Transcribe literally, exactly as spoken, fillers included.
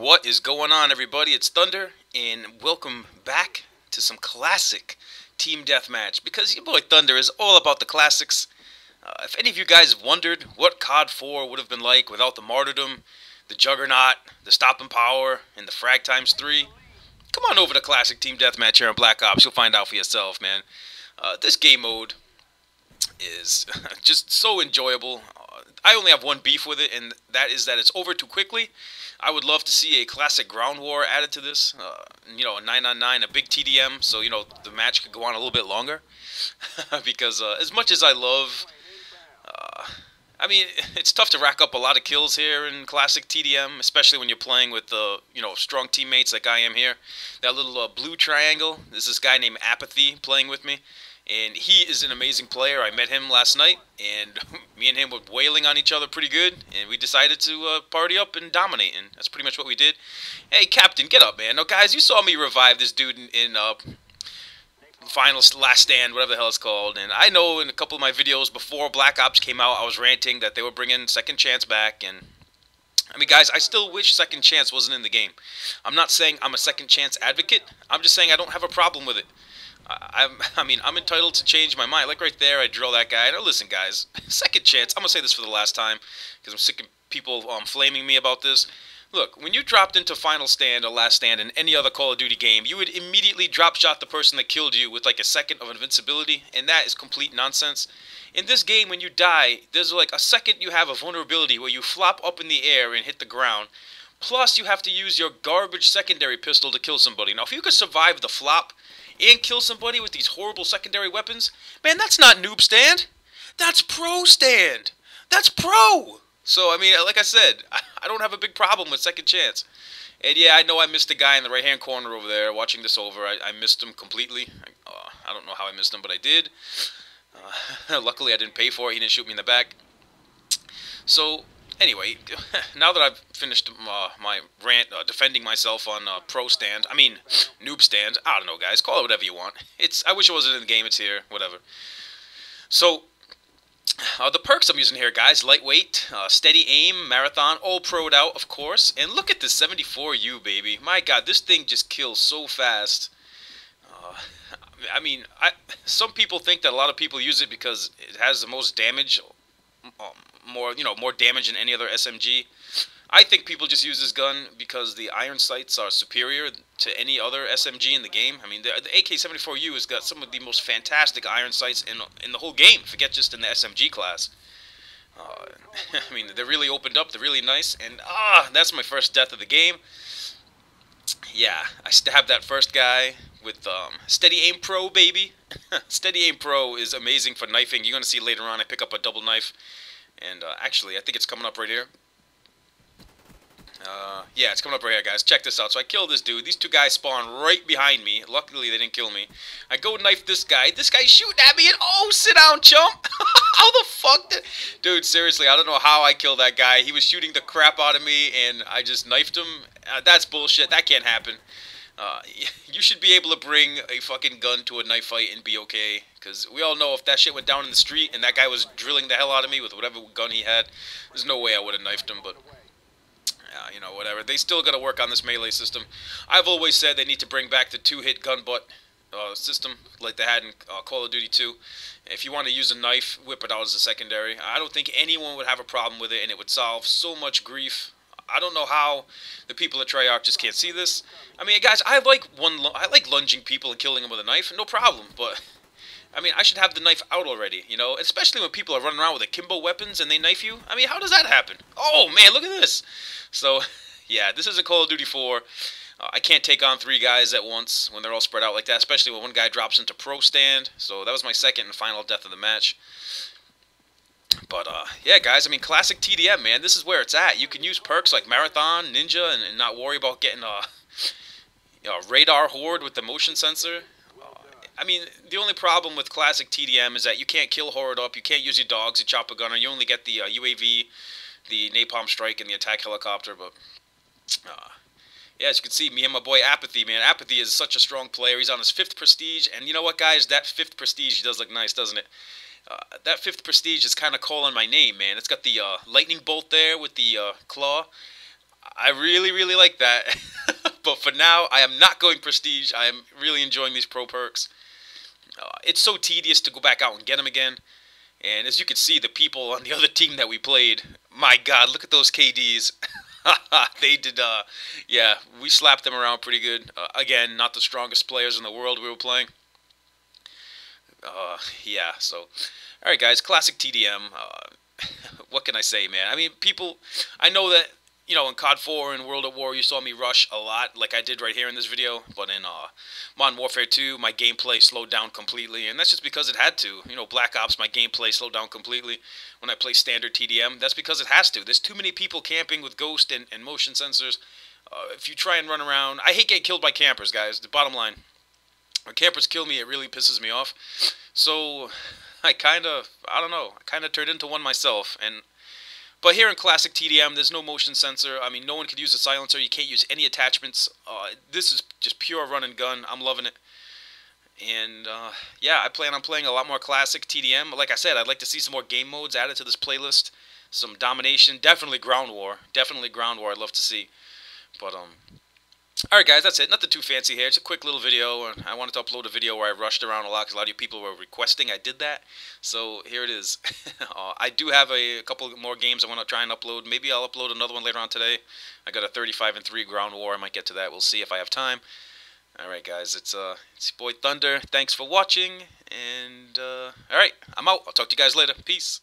What is going on, everybody? It's Thunder, and welcome back to some classic team deathmatch, because your boy Thunder is all about the classics. Uh, if any of you guys have wondered what C O D four would have been like without the martyrdom, the juggernaut, the stopping power, and the frag times three, come on over to classic team deathmatch here on Black Ops. You'll find out for yourself, man. Uh, this game mode is just so enjoyable. Uh, I only have one beef with it, and that is that it's over too quickly. I would love to see a classic ground war added to this, uh, you know, a nine on nine, a big T D M, so, you know, the match could go on a little bit longer, because uh, as much as I love, uh, I mean, it's tough to rack up a lot of kills here in classic T D M, especially when you're playing with, uh, you know, strong teammates like I am here. That little uh, blue triangle, there's this guy named Apathy playing with me, and he is an amazing player. I met him last night, and me and him were wailing on each other pretty good, and we decided to uh, party up and dominate, and that's pretty much what we did. Hey, Captain, get up, man. No, guys, you saw me revive this dude in, in uh, Final Last Stand, whatever the hell it's called, and I know in a couple of my videos before Black Ops came out, I was ranting that they were bringing Second Chance back, and I mean, guys, I still wish Second Chance wasn't in the game. I'm not saying I'm a Second Chance advocate. I'm just saying I don't have a problem with it. I'm, I mean, I'm entitled to change my mind. Like right there, I drill that guy. Now listen, guys, Second Chance, I'm going to say this for the last time, because I'm sick of people um, flaming me about this. Look, when you dropped into Final Stand or Last Stand in any other Call of Duty game, you would immediately drop shot the person that killed you with like a second of invincibility, and that is complete nonsense. In this game, when you die, there's like a second you have a vulnerability where you flop up in the air and hit the ground. Plus, you have to use your garbage secondary pistol to kill somebody. Now, if you could survive the flop and kill somebody with these horrible secondary weapons, man, that's not noob stand. That's pro stand. That's pro. So, I mean, like I said, I don't have a big problem with Second Chance. And yeah, I know I missed a guy in the right-hand corner over there watching this over. I, I missed him completely. I, uh, I don't know how I missed him, but I did. Uh, luckily, I didn't pay for it. He didn't shoot me in the back. So, anyway, now that I've finished uh, my rant uh, defending myself on uh, pro stand, I mean noob stand, I don't know, guys, call it whatever you want. It's I wish it wasn't in the game, it's here, whatever. So, uh, the perks I'm using here, guys, lightweight, uh, steady aim, marathon, all pro'd out, of course. And look at this seventy-four U, baby. My God, this thing just kills so fast. Uh, I mean, I, some people think that a lot of people use it because it has the most damage. Um, more, you know, more damage than any other S M G. I think people just use this gun because the iron sights are superior to any other S M G in the game. I mean, the, the A K seventy-four U has got some of the most fantastic iron sights in in the whole game. Forget just in the S M G class. Uh, I mean, they're really opened up. They're really nice. And ah, that's my first death of the game. Yeah, I stabbed that first guy with um, Steady Aim Pro, baby. Steady Aim Pro is amazing for knifing. You're going to see later on I pick up a double knife. And uh, actually, I think it's coming up right here. Uh, yeah, it's coming up right here, guys. Check this out. So I kill this dude. These two guys spawn right behind me. Luckily, they didn't kill me. I go knife this guy. This guy's shooting at me. And oh, sit down, chump. How the fuck did... Dude, seriously, I don't know how I killed that guy. He was shooting the crap out of me, and I just knifed him. Uh, that's bullshit. That can't happen. Uh, you should be able to bring a fucking gun to a knife fight and be okay, because we all know if that shit went down in the street and that guy was drilling the hell out of me with whatever gun he had, there's no way I would have knifed him, but, uh, you know, whatever. They still got to work on this melee system. I've always said they need to bring back the two-hit gun butt uh, system like they had in uh, Call of Duty two. If you want to use a knife, whip it out as a secondary. I don't think anyone would have a problem with it, and it would solve so much grief. I don't know how the people at Treyarch just can't see this. I mean, guys, I like one. I like lunging people and killing them with a knife, no problem. But I mean, I should have the knife out already, you know. Especially when people are running around with akimbo weapons and they knife you. I mean, how does that happen? Oh man, look at this. So, yeah, this isn't Call of Duty four. Uh, I can't take on three guys at once when they're all spread out like that. Especially when one guy drops into pro stand. So that was my second and final death of the match. But, uh, yeah, guys, I mean, classic T D M, man, this is where it's at. You can use perks like Marathon, Ninja, and, and not worry about getting a, you know, a radar horde with the motion sensor. Uh, I mean, the only problem with classic T D M is that you can't kill horde up, you can't use your dogs, your chopper gunner, you only get the uh, U A V, the napalm strike, and the attack helicopter, but... Uh, Yeah, as you can see, me and my boy Apathy, man. Apathy is such a strong player. He's on his fifth prestige, and you know what, guys? That fifth prestige does look nice, doesn't it? Uh, that fifth prestige is kind of calling my name, man. It's got the uh, lightning bolt there with the uh, claw. I really, really like that. But for now, I am not going prestige. I am really enjoying these pro perks. Uh, it's so tedious to go back out and get them again. And as you can see, the people on the other team that we played, my God, look at those K Ds. They did, uh, yeah, we slapped them around pretty good. Uh, again, not the strongest players in the world we were playing. Uh, yeah, so, alright guys, classic T D M. Uh, what can I say, man? I mean, people, I know that, you know, in C O D four and World of War, you saw me rush a lot, like I did right here in this video, but in uh, Modern Warfare two, my gameplay slowed down completely, and that's just because it had to. You know, Black Ops, my gameplay slowed down completely when I play standard T D M. That's because it has to. There's too many people camping with ghost and, and motion sensors. Uh, if you try and run around, I hate getting killed by campers, guys, the bottom line. When campers kill me, it really pisses me off. So, I kind of, I don't know, I kind of turned into one myself, and... But here in classic T D M, there's no motion sensor. I mean, no one could use a silencer. You can't use any attachments. Uh, this is just pure run and gun. I'm loving it. And, uh, yeah, I plan on playing a lot more classic T D M. Like I said, I'd like to see some more game modes added to this playlist. Some domination. Definitely ground war. Definitely ground war I'd love to see. But, um... alright guys, that's it. Nothing too fancy here. It's a quick little video, and I wanted to upload a video where I rushed around a lot because a lot of you people were requesting I did that. So here it is. uh, I do have a, a couple more games I want to try and upload. Maybe I'll upload another one later on today. I got a thirty-five and three ground war. I might get to that. We'll see if I have time. Alright guys, it's uh, it's your boy Thunder. Thanks for watching, and uh, alright, I'm out. I'll talk to you guys later. Peace.